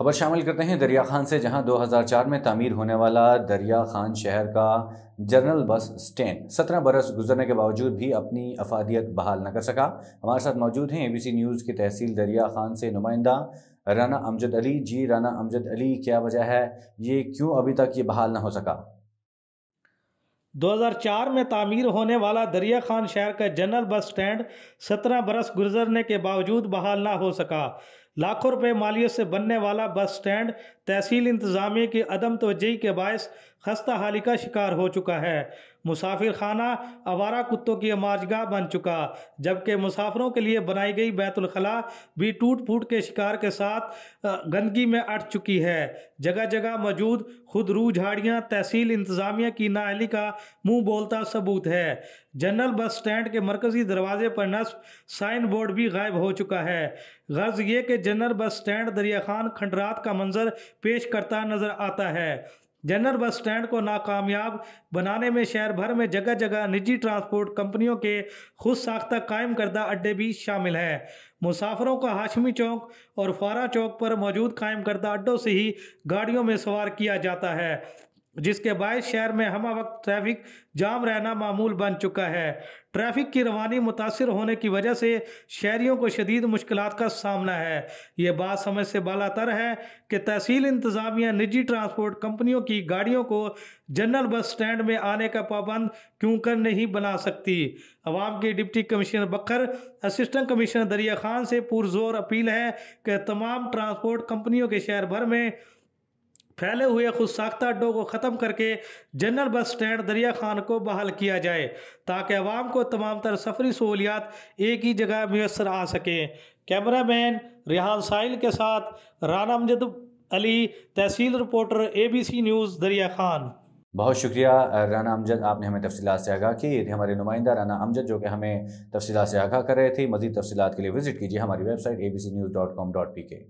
खबर शामिल करते हैं दरिया खान से, जहां 2004 में तामीर होने वाला दरिया खान शहर का जनरल बस स्टैंड 17 बरस गुजरने के बावजूद भी अपनी अफादियत बहाल न कर सका। हमारे साथ मौजूद हैं ABC न्यूज़ की तहसील दरिया खान से नुमाइंदा राना अमजद अली। जी राना अमजद अली, क्या वजह है ये, क्यों अभी तक ये बहाल ना हो सका? 2004 में तामीर होने वाला दरिया खान शहर का जनरल बस स्टैंड 17 बरस गुजरने के बावजूद बहाल ना हो सका। लाखों रुपए मालियत से बनने वाला बस स्टैंड तहसील इंतजामिया की अदम तवज्जोही के बायस खस्ता हाली का शिकार हो चुका है। मुसाफिर खाना आवारा कुत्तों की अमाजगाह बन चुका, जबकि मुसाफिरों के लिए बनाई गई बैतुलखला भी टूट फूट के शिकार के साथ गंदगी में अट चुकी है। जगह जगह मौजूद खुदरू झाड़ियाँ तहसील इंतजामिया की नाअहली का मुँह बोलता सबूत है। जनरल बस स्टैंड के मरकजी दरवाजे पर नस्ब साइन बोर्ड भी गायब हो चुका है। गर्ज ये कि जनरल बस स्टैंड दरिया खान खंडरात का मंजर पेश करता नजर आता है। जनरल बस स्टैंड को नाकामयाब बनाने में शहर भर में जगह जगह निजी ट्रांसपोर्ट कंपनियों के खुद साख्ता कायम करदा अड्डे भी शामिल हैं। मुसाफिरों का हाशमी चौक और फारा चौक पर मौजूद कायम करदा अड्डों से ही गाड़ियों में सवार किया जाता है, जिसके बायस शहर में हमा वक्त ट्रैफिक जाम रहना मामूल बन चुका है। ट्रैफिक की रवानी मुतासर होने की वजह से शहरियों को शदीद मुश्किलात का सामना है। ये बात समझ से बालातर है कि तहसील इंतजामिया निजी ट्रांसपोर्ट कंपनियों की गाड़ियों को जनरल बस स्टैंड में आने का पाबंद क्यों कर नहीं बना सकती। अवाम के डिप्टी कमिश्नर बकर असिस्टेंट कमिश्नर दरिया खान से पुरजोर अपील है कि तमाम ट्रांसपोर्ट कंपनियों के शहर भर में फैले हुए खुद साख्ता अड्डों को ख़त्म करके जनरल बस स्टैंड दरिया खान को बहाल किया जाए, ताकि आवाम को तमाम तर सफरी सहूलियात एक ही जगह मैसर आ सकें। कैमरा मैन रिहान साहिल के साथ राना अमजद अली, तहसील reporter ABC news Darya Khan. बहुत शुक्रिया राना अमजद, आपने हमें तफसीलात से आगाह की। हमारे नुमाइंदा राना अमजद जो कि हमें तफसीलात से आगाह कर रहे थे। मज़ीद तफसीलात के लिए विज़िट कीजिए हमारी वेबसाइट abcnews.com.pk।